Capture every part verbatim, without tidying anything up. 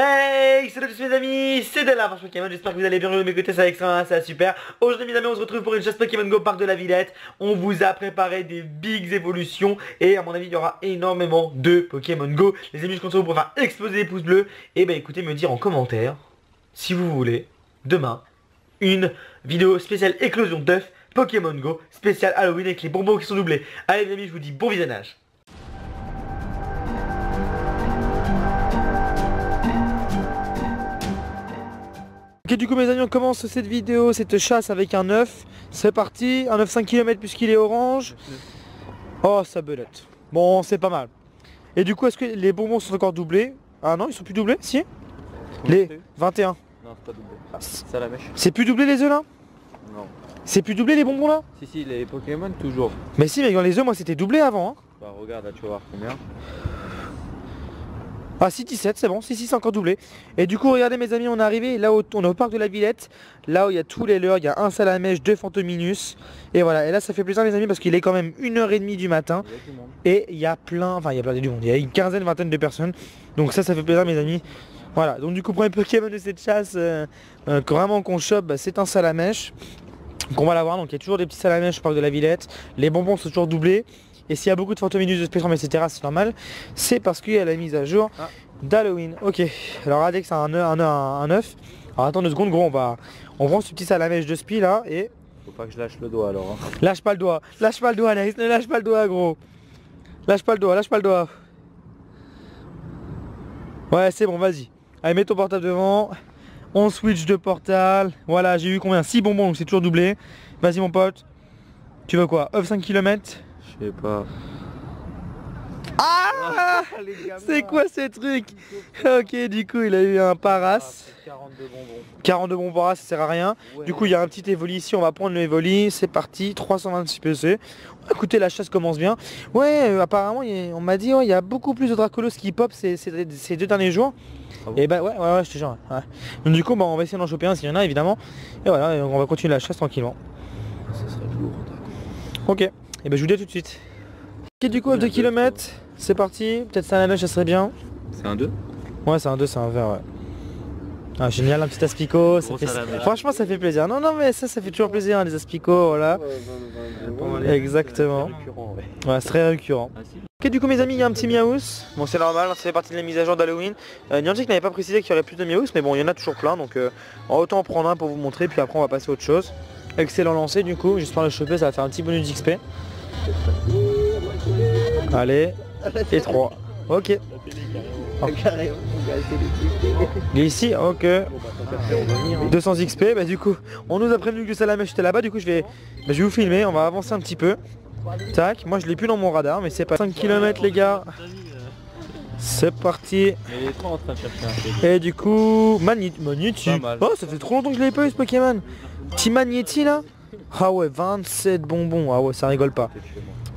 Hey, salut à tous mes amis, c'est David Lafarge Pokémon, j'espère que vous allez bien, vous m'écoutez, ça va extra, ça va super. Aujourd'hui mes amis, on se retrouve pour une chasse Pokémon Go Parc de la Villette. On vous a préparé des big évolutions et à mon avis il y aura énormément de Pokémon Go. Les amis, je compte sur vous pour faire exploser les pouces bleus. Et bah écoutez, me dire en commentaire, si vous voulez, demain, une vidéo spéciale éclosion d'œufs Pokémon Go, spéciale Halloween avec les bonbons qui sont doublés. Allez mes amis, je vous dis bon visionnage. Ok, du coup mes amis, on commence cette vidéo, cette chasse avec un œuf. C'est parti, un œuf cinq kilomètres puisqu'il est orange. Oh ça belette. Bon c'est pas mal. Et du coup est-ce que les bonbons sont encore doublés? Ah non, ils sont plus doublés, si? Les vingt et un. Non, c'est pas doublé. Ah, c'est à la mèche. C'est plus doublé les œufs là? Non. C'est plus doublé les bonbons là? Si si, les Pokémon toujours. Mais si, mais dans les œufs moi c'était doublé avant. Hein. Bah regarde là, tu vas voir combien. Ah si, dix-sept, c'est bon, si si, c'est encore doublé. Et du coup regardez mes amis, on est arrivé là où on est au parc de la Villette, là où il y a tous les leurs, il y a un Salamèche, deux Fantominus. Et voilà, et là ça fait plaisir mes amis parce qu'il est quand même une heure trente du matin. Il et il y a plein, enfin il y a plein de du monde, il y a une quinzaine, vingtaine de personnes. Donc ça ça fait plaisir mes amis. Voilà, donc du coup premier Pokémon de cette chasse, euh, euh, vraiment qu'on chope, bah, c'est un Salamèche. Donc on va l'avoir, donc il y a toujours des petits Salamèches au parc de la Villette, les bonbons sont toujours doublés. Et s'il y a beaucoup de Fantominus, de Spectrum, et cetera, c'est normal. C'est parce qu'il y a la mise à jour ah. d'Halloween. Ok, alors regardez que c'est un œuf. Alors attends deux secondes, gros, on va... On prend ce petit Salamèche de spi là et... Faut pas que je lâche le doigt alors. Hein. Lâche pas le doigt, lâche pas le doigt Alex, ne lâche pas le doigt gros. Lâche pas le doigt, lâche pas le doigt. Ouais, c'est bon, vas-y. Allez, mets ton portable devant. On switch de portable. Voilà, j'ai eu combien, six bonbons, donc c'est toujours doublé. Vas-y mon pote. Tu veux quoi, œuf cinq kilomètres? Je sais pas. Ah, c'est quoi ce truc? Ok, du coup il a eu un Paras. quarante-deux bonbons. quarante-deux bonbons Paras, ça sert à rien. Ouais. Du coup il y a un petit Evoli ici, on va prendre le Evoli. C'est parti, trois cent vingt-six P C. Écoutez, la chasse commence bien. Ouais, euh, apparemment il, on m'a dit ouais, il y a beaucoup plus de Dracolos qui pop ces, ces, ces deux derniers jours. Ah bon? Et bah ouais, ouais, ouais, je te jure. Ouais. Donc du coup bah, on va essayer d'en choper un s'il y en a évidemment. Et voilà, et on va continuer la chasse tranquillement. Ça serait lourd. Ok. Et bah je vous dis à tout de suite. Ok, du coup deux kilomètres, c'est parti, peut-être ça à la neige, ça serait bien. C'est un deux? Ouais, c'est un deux, c'est un vert, ouais. Ah génial, un petit aspicot, ça fait... franchement ça fait plaisir. Non non mais ça ça fait toujours plaisir hein, les aspicots, voilà. Ouais, exactement. Ouais, c'est très récurrent. Ah, si. Ok, du coup mes amis, il y a un petit miaouss. Bon c'est normal, ça fait partie de la mise à jour d'Halloween. euh, Niantic n'avait pas précisé qu'il y aurait plus de miaouss, mais bon il y en a toujours plein, donc euh, autant en prendre un pour vous montrer, puis après on va passer à autre chose. Excellent lancé du coup, j'espère le choper, ça va faire un petit bonus d'X P. Allez, et trois. Ok. Ici, ok. deux cents X P, bah du coup, on nous a prévenu que le Salamèche était là-bas, du coup je vais, bah, je vais vous filmer, on va avancer un petit peu. Tac, moi je l'ai plus dans mon radar, mais c'est pas cinq kilomètres les gars. C'est parti. Et du coup, Magnéti. Oh, ça fait trop longtemps que je l'ai pas eu ce Pokémon. Petit Magnéti là. Ah ouais, vingt-sept bonbons, ah ouais, ça rigole pas.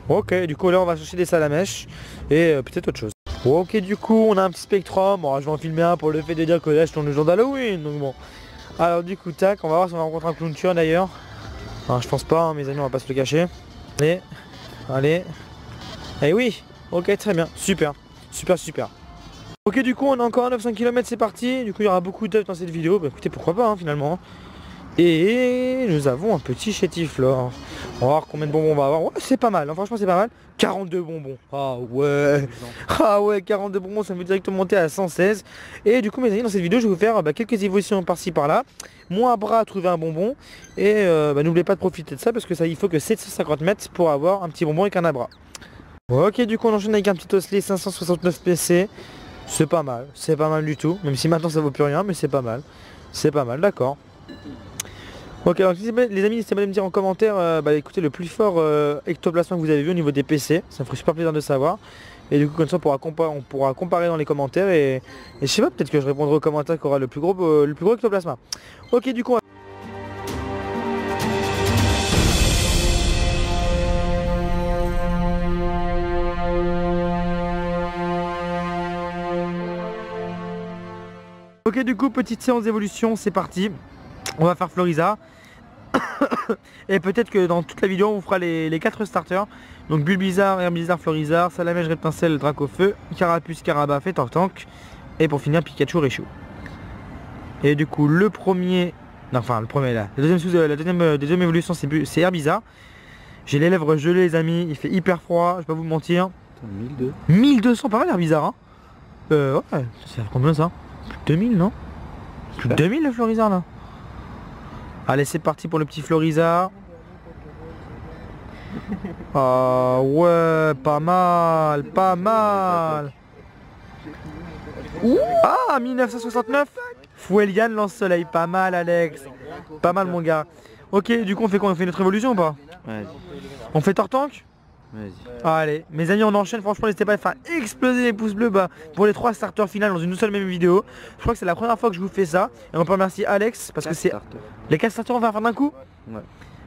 Ok, du coup là on va chercher des Salamèches et euh, peut-être autre chose. Ok, du coup on a un petit Spectrum, bon, je vais en filmer un pour le fait de dire que là je tourne le jour d'Halloween, donc bon. Alors du coup tac, on va voir si on va rencontrer un Clownture d'ailleurs. Enfin, je pense pas, hein, mes amis, on va pas se le cacher. Allez, allez. Eh oui, ok, très bien, super, super, super. Ok, du coup on a encore un neuf cinq kilomètres, c'est parti, du coup il y aura beaucoup d'œufs dans cette vidéo, bah écoutez pourquoi pas hein, finalement. Et nous avons un petit chétiflore. On va voir combien de bonbons on va avoir. Ouais, c'est pas mal, hein, franchement c'est pas mal. quarante-deux bonbons. Ah ouais. Ah ouais, quarante-deux bonbons, ça me fait directement monter à cent seize. Et du coup mes amis, dans cette vidéo je vais vous faire bah, quelques évolutions par-ci par-là. Moi à bras à trouver un bonbon. Et euh, bah, n'oubliez pas de profiter de ça parce que ça il faut que sept cent cinquante mètres pour avoir un petit bonbon avec un abra. Ok, du coup on enchaîne avec un petit osselet cinq cent soixante-neuf P C. C'est pas mal, c'est pas mal du tout. Même si maintenant ça vaut plus rien, mais c'est pas mal. C'est pas mal, d'accord. Ok, alors les amis, n'hésitez pas à me dire en commentaire euh, bah, écoutez, le plus fort euh, Ectoplasma que vous avez vu au niveau des P C, ça me ferait super plaisir de savoir. Et du coup comme ça on pourra, compa on pourra comparer dans les commentaires et, et je sais pas, peut-être que je répondrai aux commentaires qui aura le plus gros euh, le plus gros Ectoplasma. Ok, du coup on va... Ok, du coup petite séance d'évolution, c'est parti. On va faire Florizarre. Et peut-être que dans toute la vidéo on fera les, les quatre starters. Donc Bulbizarre, Herbizarre, Florizarre, Salamèche, Reptincelle, Dracaufeu, Carapuce, Carabat, Tortank et pour finir Pikachu Raichu. Et du coup le premier, non, enfin le premier là, la deuxième, sous, la deuxième, euh, deuxième évolution c'est Herbizarre. J'ai les lèvres gelées les amis, il fait hyper froid, je vais pas vous mentir. mille deux cents. mille deux cents, pas mal Herbizarre hein. Euh ouais, ça fait combien ça? Plus de deux mille non? Plus de deux mille le Florizarre là. Allez c'est parti pour le petit Florizarre. Ah ouais, pas mal, pas mal. Ouh, ah mille neuf cent soixante-neuf, Fouelian lance soleil, pas mal Alex. Pas mal mon gars. Ok, du coup on fait quoi? On fait notre évolution ou pas? On fait Tortank. Ah, allez, mes amis on enchaîne, franchement n'hésitez pas à faire exploser les pouces bleus bah, pour les trois starters finales dans une seule même vidéo. Je crois que c'est la première fois que je vous fais ça. Et on peut remercier Alex parce que c'est... Les quatre starters on va faire d'un coup ouais.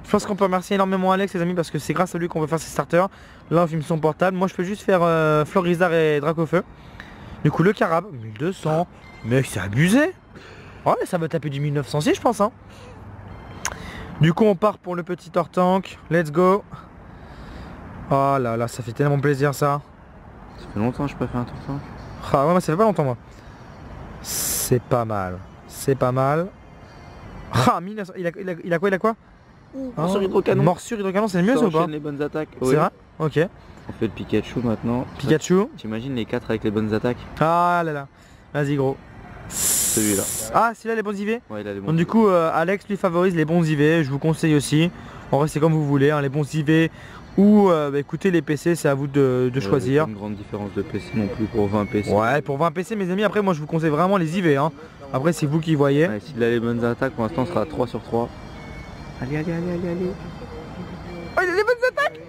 Je pense qu'on peut remercier énormément Alex les amis parce que c'est grâce à lui qu'on veut faire ces starters. Là on filme son portable, moi je peux juste faire euh, Florizarre et Dracaufeu. Du coup le Carab, mille deux cents, mec c'est abusé. Ouais ça va taper du mille neuf cent six je pense hein. Du coup on part pour le petit Tortank, let's go. Oh là là, ça fait tellement plaisir ça. Ça fait longtemps que je peux faire un Tortank. Ah ouais, moi ça fait pas longtemps moi. C'est pas mal, c'est pas mal. Ah mille neuf cents, il a, il a, il a quoi, il a quoi? Ouh, oh, morsure hydrocanon. Morsure hydrocanon, c'est mieux ça ou pas? Les bonnes attaques. C'est oui. Vrai. Ok. On fait le Pikachu maintenant. Pikachu. T'imagines les quatre avec les bonnes attaques? Ah là là. Vas-y gros. Celui-là. Ah, celui-là les bons I V. Ouais, il a les bons. Donc, du coup, euh, Alex lui favorise les bons I V. Je vous conseille aussi. En vrai, c'est comme vous voulez, hein, les bons I V. Ou euh, bah, écoutez les P C, c'est à vous de, de ouais, choisir. Une grande différence de P C non plus pour vingt P C. Ouais, pour vingt P C mes amis, après moi je vous conseille vraiment les I V hein. Après c'est vous qui voyez. Ouais, s'il a les bonnes attaques, pour l'instant sera trois sur trois. Allez, allez, allez, allez, allez. Oh il a les bonnes attaques.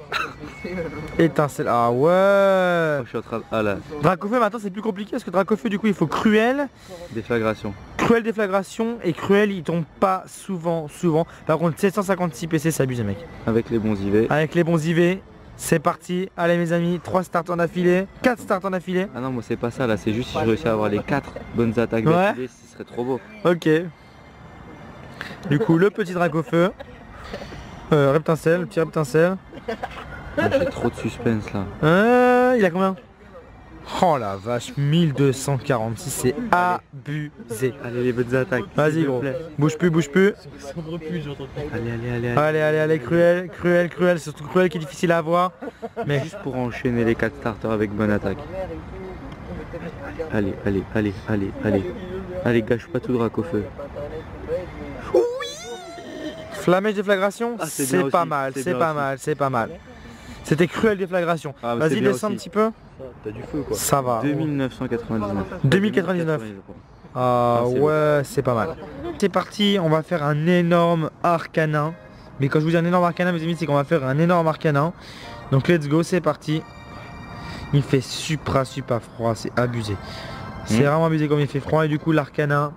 Étincelle, ah ouais. Je suis en train de... Ah là. Dracaufeu maintenant c'est plus compliqué parce que Dracaufeu du coup il faut cruel. Déflagration. Cruel déflagration et cruel il tombe pas souvent souvent. Par contre sept cent cinquante-six P C ça abuse mec. Avec les bons I V. Avec les bons I V. C'est parti. Allez mes amis, trois starters d'affilée, quatre starters d'affilée. Ah non moi c'est pas ça là, c'est juste si je réussis à avoir les quatre bonnes attaques d'affilée ouais. Ce serait trop beau. Ok. Du coup le petit Dracaufeu. Euh Reptincelle, le petit Reptincelle. J'ai trop de suspense là. Euh, il a combien? Oh la vache, mille deux cent quarante-six, c'est abusé. Allez les bonnes attaques. Vas-y gros, bouge plus, bouge plus. Allez, allez, allez, allez. Allez, allez, allez, cruel, cruel, cruel, c'est surtout cruel qui est difficile à avoir. Mais juste pour enchaîner les quatre starters avec bonne attaque. Allez, allez, allez, allez, allez. Allez, gâche pas tout Dracaufeu. Oui. Flammèche déflagration, ah, c'est pas mal, c'est pas mal, c'est pas mal. C'était cruel déflagration. Ah, vas-y descends un petit peu. T'as du feu quoi. Ça va. deux mille neuf cent quatre-vingt-dix-neuf. deux mille quatre-vingt-dix-neuf. Ah euh, ouais c'est pas mal. C'est parti, on va faire un énorme arcanin. Mais quand je vous dis un énorme arcanin mes amis c'est qu'on va faire un énorme arcanin. Donc let's go, c'est parti. Il fait supra supra froid, c'est abusé. C'est mmh. vraiment abusé comme il fait froid et du coup l'arcanin.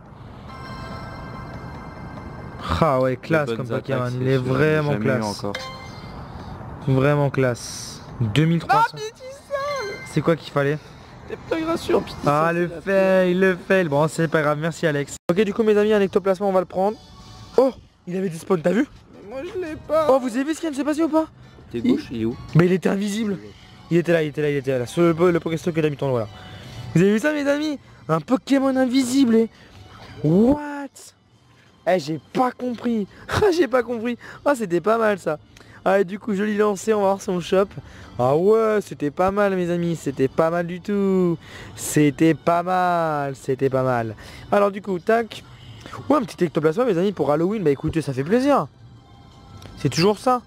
Ah ouais classe comme Pokémon, il est vraiment classe. Vraiment classe. deux mille trois cents. C'est quoi qu'il fallait? Ah le fail, le fail. Bon c'est pas grave, merci Alex. Ok du coup mes amis un ectoplasma on va le prendre. Oh il avait des spawns, t'as vu? Moi je l'ai pas. Oh vous avez vu ce qui s'est passé ou pas? T'es gauche, il est où? Mais il était invisible. Il était là, il était là, il était là. Sur le, le Pokéstop que t'as mis ton voilà. Vous avez vu ça mes amis? Un Pokémon invisible et... What? Eh j'ai pas compris. J'ai pas compris. Ah oh, c'était pas mal ça. Ah et du coup je l'ai lancé, on va voir son shop. Ah ouais c'était pas mal mes amis, c'était pas mal du tout. C'était pas mal, c'était pas mal. Alors du coup tac. Ouais un petit ectoplasma mes amis pour Halloween, bah écoutez ça fait plaisir. C'est toujours ça.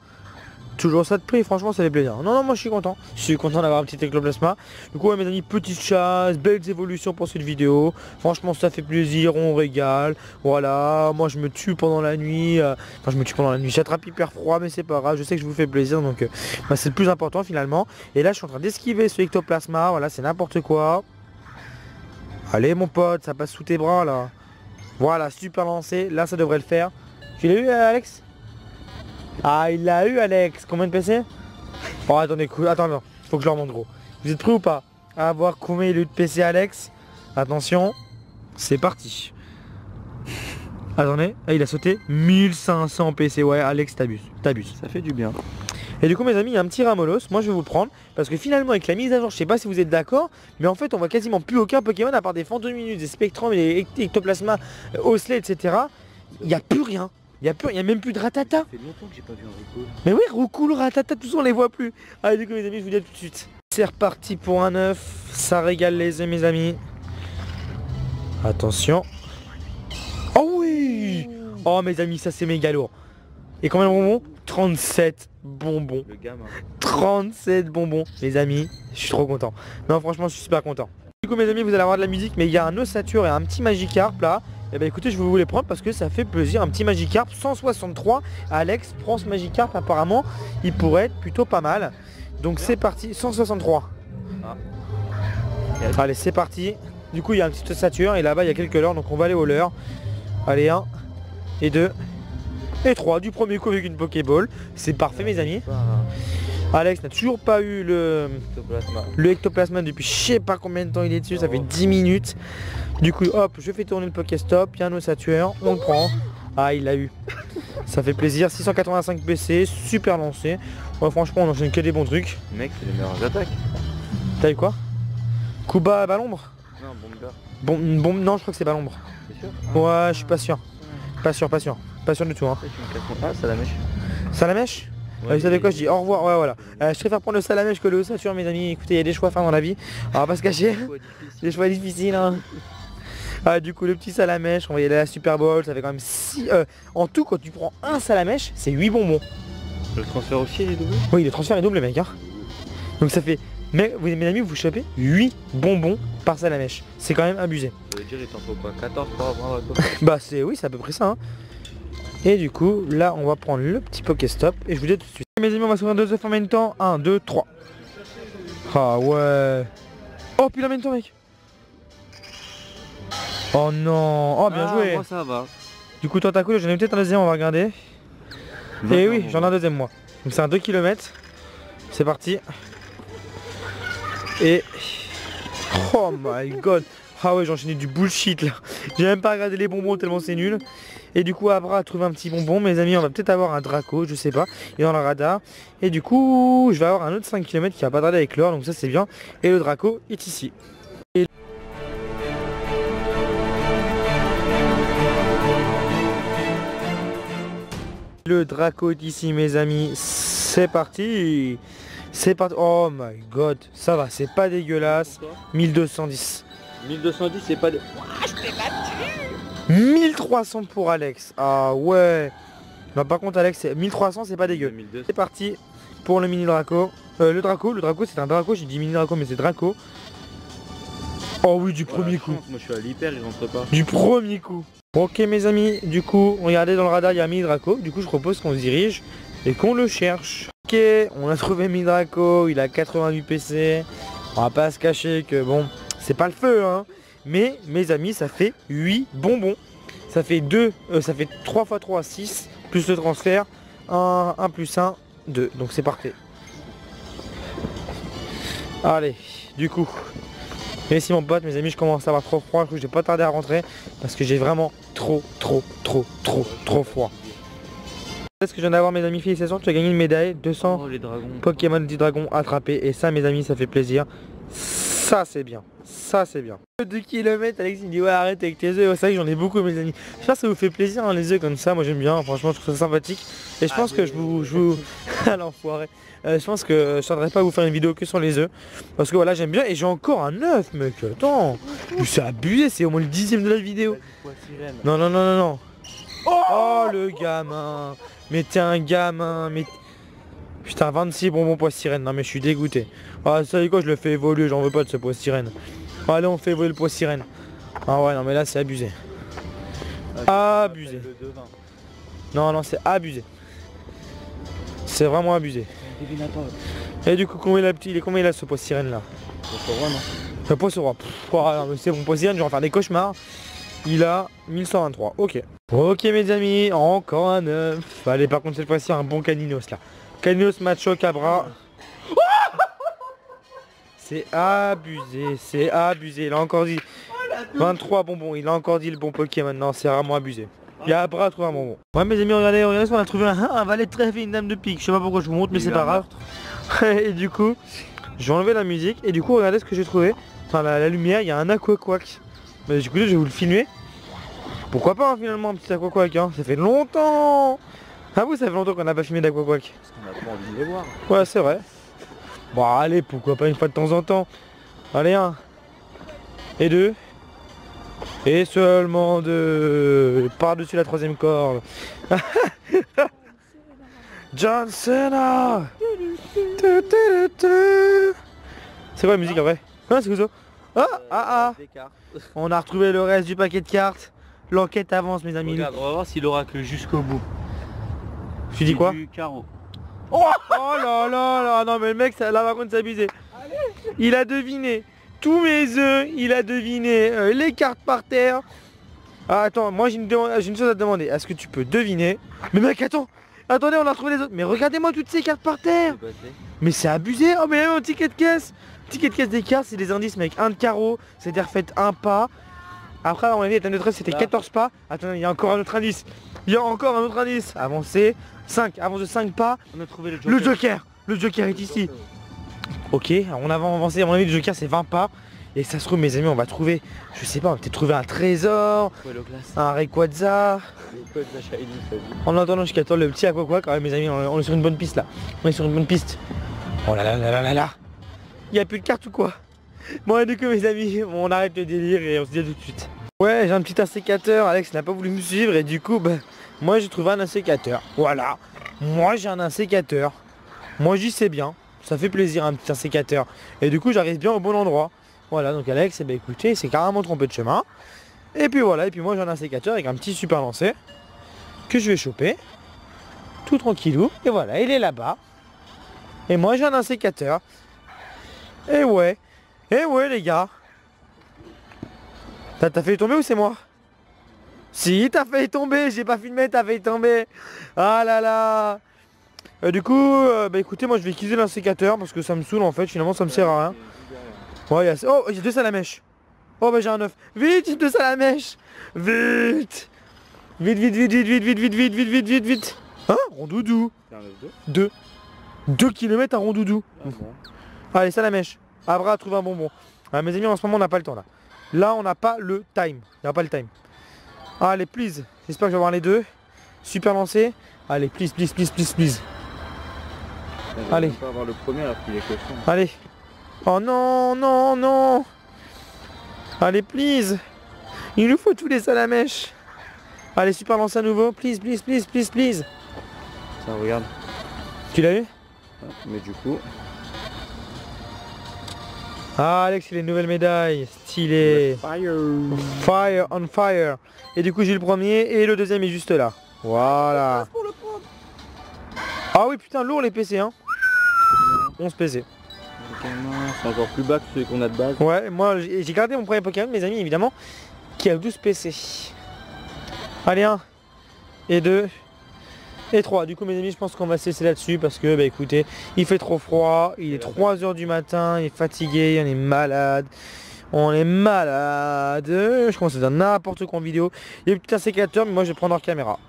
Toujours ça de prix, franchement ça fait plaisir. Non non moi je suis content. Je suis content d'avoir un petit ectoplasma. Du coup ouais, mes amis, petite chasse, belles évolutions pour cette vidéo. Franchement ça fait plaisir, on régale. Voilà, moi je me tue pendant la nuit. Enfin je me tue pendant la nuit, j'attrape hyper froid mais c'est pas grave, je sais que je vous fais plaisir donc euh, bah, c'est le plus important finalement. Et là je suis en train d'esquiver ce ectoplasma, voilà c'est n'importe quoi. Allez mon pote, ça passe sous tes bras là. Voilà, super lancé, là ça devrait le faire. Tu l'as eu Alex? Ah il l'a eu Alex, combien de P C? Oh attendez, attends, attends, faut que je leur montre gros. Vous êtes prêts ou pas à voir combien il a eu de P C Alex? Attention, c'est parti. Attendez, ah, il a sauté mille cinq cents P C, ouais Alex t'abuses, t'abuses. Ça fait du bien. Et du coup mes amis, il y a un petit Ramolos, moi je vais vous le prendre, parce que finalement avec la mise à jour, je sais pas si vous êtes d'accord, mais en fait on voit quasiment plus aucun Pokémon à part des Fantominus, des Spectrums, des Ectoplasma, Osselet, etc. Il n'y a plus rien. Il n'y a, a même plus de Ratata. Ça fait longtemps que j'ai pas vu un Roucoule. Mais oui, Roucoule, Ratata, tout ça on les voit plus. Allez du coup mes amis, je vous dis à tout de suite. C'est reparti pour un œuf. Ça régale les œufs mes amis. Attention. Oh oui. Oh mes amis, ça c'est méga lourd. Et combien de bonbons? Trente-sept bonbons. Le gamme, hein. trente-sept bonbons mes amis. Je suis trop content. Non franchement je suis super content. Du coup mes amis, vous allez avoir de la musique, mais il y a un ossature et un petit Magikarp là. Et eh bah ben, écoutez, je vais vous les prendre parce que ça fait plaisir. Un petit Magikarp cent soixante-trois. Alex prend ce Magikarp, apparemment il pourrait être plutôt pas mal. Donc c'est parti, cent soixante-trois. Ah. Allez c'est parti. Du coup il y a un petit ossature et là-bas il y a quelques leurres, donc on va aller au leurre. Allez, un et deux et trois du premier coup avec une Pokéball. C'est parfait mes amis. Alex n'a toujours pas eu le ectoplasma. le ectoplasma depuis je sais pas combien de temps il est dessus, ça fait dix minutes. Du coup hop, je fais tourner le Pokéstop, il y a un ossature, on le prend. Ah il l'a eu. Ça fait plaisir, six cent quatre-vingt-cinq P C, super lancé. Ouais franchement on enchaîne que des bons trucs. Mec c'est les meilleures attaques. T'as eu quoi? Kuba Balombre? Non, Bomber. Bon, non je crois que c'est Balombre. C'est sûr? Ouais je suis pas sûr. Pas sûr, pas sûr. Pas sûr du tout hein. Ah ça la mèche. Ça la mèche? Ouais, vous savez quoi, je dis au revoir, ouais voilà. Euh, je préfère prendre le salamèche que le ossature mes amis, écoutez il y a des choix à faire dans la vie, on va pas se cacher, des choix difficiles hein. Ah, du coup le petit salamèche, on va y aller à la Super Bowl, ça fait quand même six... Euh, en tout quand tu prends un salamèche, c'est huit bonbons. Le transfert aussi il est double? Oui le transfert est double mec hein. Donc ça fait, mais, mes amis vous chopez huit bonbons par salamèche, c'est quand même abusé. Ça veut dire il t'en faut pas quatorze pour avoir un copain. Bah c'est, oui c'est à peu près ça hein. Et du coup, là, on va prendre le petit Pokéstop et je vous dis tout de suite. Mes amis, on va s'ouvrir deux œufs en même temps. un, deux, trois. Ah ouais. Oh, puis en même temps, mec. Oh non. Oh, bien ah, joué. Moi, ça va. Du coup, toi, t'as cool. J'en ai peut-être un deuxième, on va regarder. Bon, et oui, j'en ai un deuxième, moi. Donc, c'est un deux kilomètres. C'est parti. Et... Oh my god. Ah ouais, j'ai enchaîné du bullshit là. J'ai même pas regardé les bonbons tellement c'est nul. Et du coup Abra a trouvé un petit bonbon. Mes amis, on va peut-être avoir un Draco, je sais pas. Il est dans le radar. Et du coup je vais avoir un autre cinq kilomètres qui va pas tarder avec l'or. Donc ça c'est bien. Et le Draco est ici. Et... le Draco est ici mes amis. C'est parti. C'est parti. Oh my god. Ça va, c'est pas dégueulasse. mille deux cent dix. mille deux cent dix c'est pas de... Ouah, je t'ai battu. Mille trois cents pour Alex. Ah ouais. Non par contre Alex mille trois cents c'est pas dégueu. C'est parti pour le mini Draco. euh, Le Draco, le Draco c'est un Draco. J'ai dit mini Draco mais c'est Draco. Oh oui du premier coup. Moi je suis à l'hyper, il rentre pas. Du premier coup. Ok mes amis, du coup regardez dans le radar il y a un mini Draco. Du coup je propose qu'on se dirige et qu'on le cherche. Ok on a trouvé mini Draco. Il a quatre-vingt-huit P C. On va pas se cacher que bon, c'est pas le feu hein. Mais mes amis ça fait huit bonbons. Ça fait deux, euh, ça fait trois fois trois, six. Plus le transfert, un, un plus un, deux. Donc c'est parfait. Allez, du coup. Et si mon pote, mes amis, je commence à avoir trop froid. Je vais pas tarder à rentrer. Parce que j'ai vraiment trop, trop, trop, trop, trop froid. Est-ce que je viens d'avoir mes amis, félicitations, tu as gagné une médaille. Deux cents oh, les dragons. Pokémon du dragon attrapés. Et ça mes amis ça fait plaisir. Ça c'est bien, ça c'est bien. deux kilomètres, Alex il dit ouais arrête avec tes œufs, c'est vrai que j'en ai beaucoup mes amis. J'espère que ça vous fait plaisir hein, les œufs comme ça, moi j'aime bien, franchement je trouve ça sympathique. Et je pense ah, que je vous... Je vous... ah l'enfoiré. Euh, je pense que je tiendrai pas à vous faire une vidéo que sur les œufs. Parce que voilà j'aime bien et j'ai encore un œuf mec, attends. C'est abusé, c'est au moins le dixième de la vidéo. Non non non non non. Oh, oh le gamin. Mais t'es un gamin, mais... Putain, vingt-six bonbons pois sirène, non mais je suis dégoûté. Ah vous savez quoi, je le fais évoluer, j'en veux pas de ce pois sirène. Allez on fait évoluer le pois sirène. Ah ouais non mais là c'est abusé. Abusé. Non non c'est abusé. C'est vraiment abusé. Et du coup combien il a, il est combien il a ce pois sirène là? Le pois au roi. C'est mon pois sirène, je vais en faire des cauchemars. Il a mille cent vingt-trois, ok. Ok mes amis, encore un œuf. Allez par contre cette fois-ci un bon caninos là. Caninos, Macho, Cabra. C'est abusé, c'est abusé. Il a encore dit vingt-trois bonbons. Il a encore dit le bon Pokémon. Non, c'est vraiment abusé. Il y a un bras à trouver un bonbon. Ouais mes amis, regardez, regardez ce qu'on a trouvé, un, un valet de trèfle et une dame de pique. Je sais pas pourquoi je vous montre mais c'est pas grave. Et du coup, j'ai enlevé la musique et du coup regardez ce que j'ai trouvé. Enfin la, la lumière, il y a un aquaquac. Mais du coup je vais vous le filmer. Pourquoi pas hein, finalement un petit aquaquac hein. Ça fait longtemps. Ah vous ça fait longtemps qu'on n'a pas filmé d'aquaquac. Parce qu'on a pas envie de les voir. Ouais c'est vrai. Bon allez pourquoi pas une fois de temps en temps. Allez un. Et deux. Et seulement deux. Par-dessus la troisième corde. John Cena. C'est quoi la musique en vrai? Ah c'est quoi ça? Ah ah ah. On a retrouvé le reste du paquet de cartes. L'enquête avance mes amis. Regarde, on va voir si l'oracle jusqu'au bout. Tu dis quoi? Du carreau. Oh, oh là là là. Non mais le mec ça, là par contre c'est abusé. Il a deviné tous mes œufs, il a deviné euh, les cartes par terre. Ah, attends, moi j'ai une, une chose à te demander. Est-ce que tu peux deviner? Mais mec, attends, attendez, on a retrouvé les autres. Mais regardez-moi toutes ces cartes par terre. Mais c'est abusé. Oh, mais même un ticket de caisse. Ticket de caisse des cartes, c'est des indices, mec. Un de carreau, c'est-à-dire faites un pas. Après, on a vu, c'était quatorze pas. Attendez, il y a encore un autre indice. Il y a encore un autre indice. Avancez. cinq, avance de cinq pas. On a trouvé le joker. Le joker, le joker est ici. Ok, on a avancé, à mon avis le joker c'est vingt pas. Et ça se trouve mes amis on va trouver, je sais pas, on va peut-être trouver un trésor, un Rayquaza. En attendant jusqu'à temps le petit à quoi quoi quand même mes amis, on est sur une bonne piste là. On est sur une bonne piste. Oh là là là là là là. Il n'y a plus de carte ou quoi? Bon et du coup mes amis, on arrête le délire et on se dit à tout de suite. Ouais j'ai un petit insécateur, Alex n'a pas voulu me suivre et du coup bah, moi j'ai trouvé un insécateur. Voilà, moi j'ai un insécateur. Moi j'y sais bien. Ça fait plaisir un petit insécateur. Et du coup j'arrive bien au bon endroit. Voilà donc Alex, eh ben, écoutez, il s'est carrément trompé de chemin. Et puis voilà, et puis moi j'ai un insécateur avec un petit super lancé que je vais choper. Tout tranquillou. Et voilà, il est là-bas. Et moi j'ai un insécateur. Et ouais. Et ouais les gars. T'as failli tomber ou c'est moi? Si t'as failli tomber, j'ai pas filmé, t'as failli tomber. Ah là là. Euh, du coup, euh, bah écoutez, moi je vais utiliser l'insécateur parce que ça me saoule en fait, finalement ça me sert à rien. Ouais, y a... Oh, j'ai deux salamèches. Oh, bah j'ai un œuf. Vite, j'ai deux salamèches. Vite. Vite, vite, vite, vite, vite, vite, vite, vite, vite, vite, vite, vite. Hein? Rondoudou. Deux. Deux kilomètres à rondoudou. Ah, bon. Allez, salamèche. Abra a trouvé un bonbon. Ah, mes amis, en ce moment on n'a pas le temps là. Là, on n'a pas le time. Il n'y a pas le time. Allez, please. J'espère que je vais avoir les deux. Super lancé. Allez, please, please, please, please, please. Allez. Pas avoir le premier alors qu'il est cochon. Allez. Oh non, non, non. Allez, please. Il nous faut tous les salamèches. Allez, super lance à nouveau. Please, please, please, please, please. Ça regarde. Tu l'as eu? Mais du coup. Ah, Alex, il a une nouvelle médaille. Stylé. Fire. Fire on fire. Et du coup, j'ai le premier et le deuxième est juste là. Voilà. Ah oui putain lourd les P C hein. Onze P C. C'est encore plus bas que celui qu'on a de base. Ouais moi j'ai gardé mon premier Pokémon mes amis évidemment. Qui a douze P C. Allez un. Et deux. Et trois. Du coup mes amis je pense qu'on va se laisser là dessus. Parce que bah écoutez il fait trop froid. Il est trois heures du matin. Il est fatigué. On est malade. On est malade. Je commence à dire n'importe quoi en vidéo. Il y a un petit insécateur mais moi je vais prendre hors caméra.